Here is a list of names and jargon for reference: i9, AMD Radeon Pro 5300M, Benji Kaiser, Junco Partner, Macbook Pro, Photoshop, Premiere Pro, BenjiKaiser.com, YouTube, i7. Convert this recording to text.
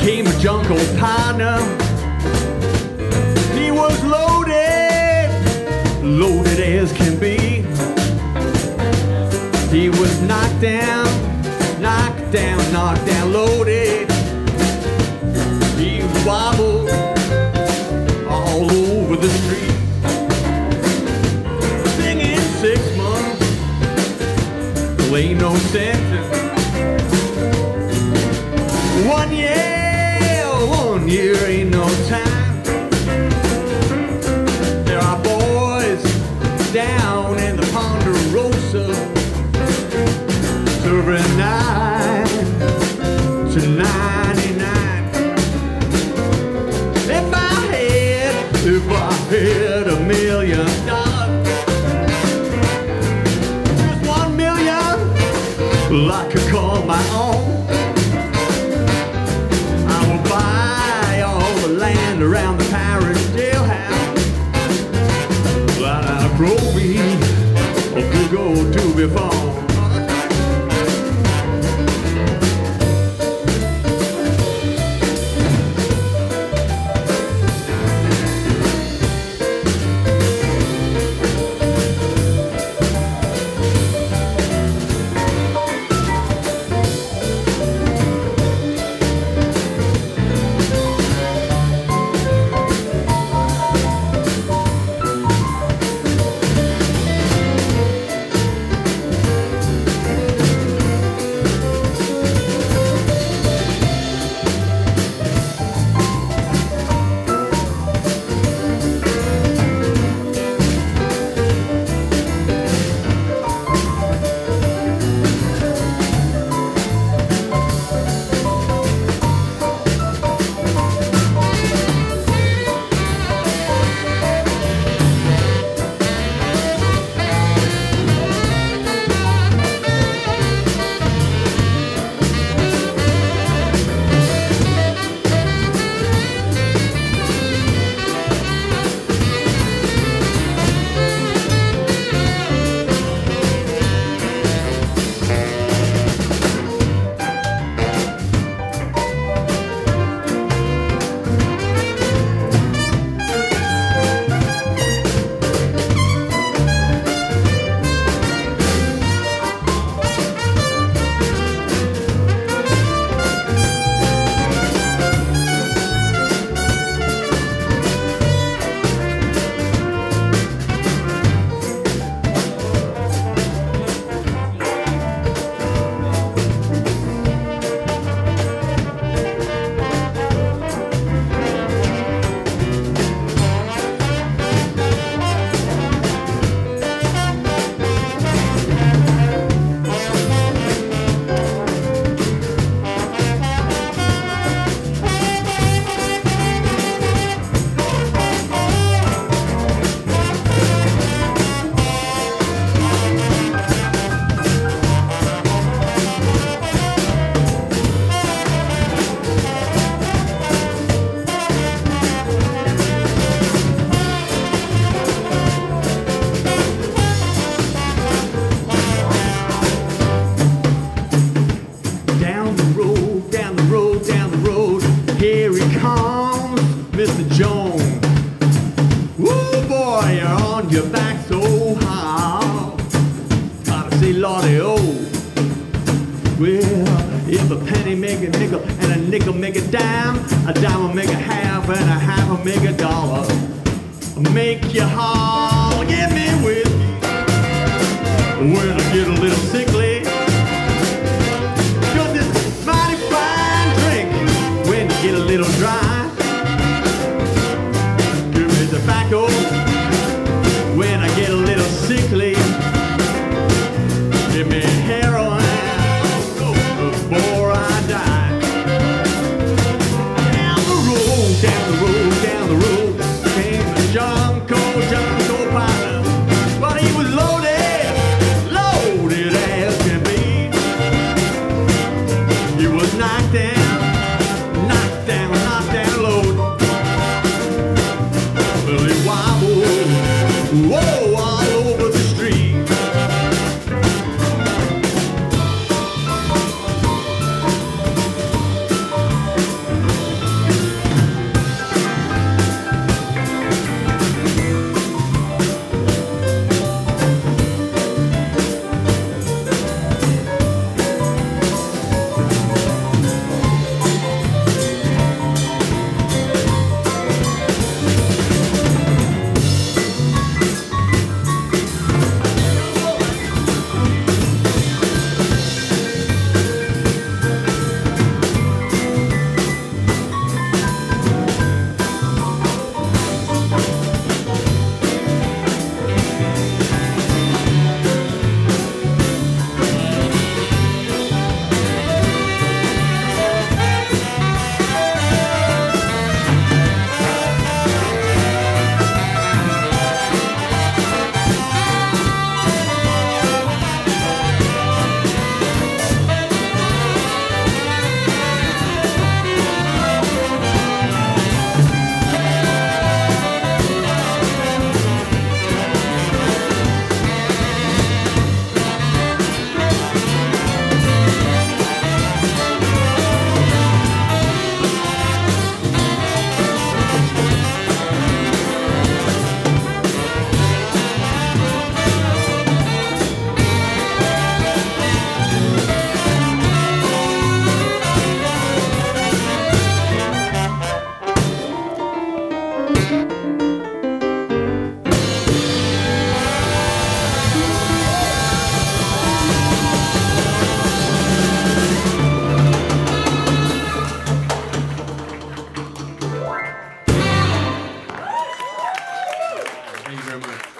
became a Junco Partner. He was loaded, loaded as can be. He was knocked down, knocked down, knocked down, loaded. He wobbled all over the street, singing 6 months, well, ain't no sentence. 1 year, 1 year ain't no time. There are boys down in the Ponderosa serving 9 to 99. If I had $1 million, just 1 million, I could call my own. Around the parish jailhouse, lot of Roby, a big old to be found. Your back so high, gotta say Lordy oh. Well, if a penny make a nickel and a nickel make a dime will make a half and a half will make a dollar. Make you haul, give me whiskey when I get a little sickly, 'cause it's mighty fine drink when you get a little dry. Give me tobacco when I get a little sickly, give me heroin before I die. Down the road, down the road, down the road came Junco Partner. But he was loaded, loaded as Thank you very much.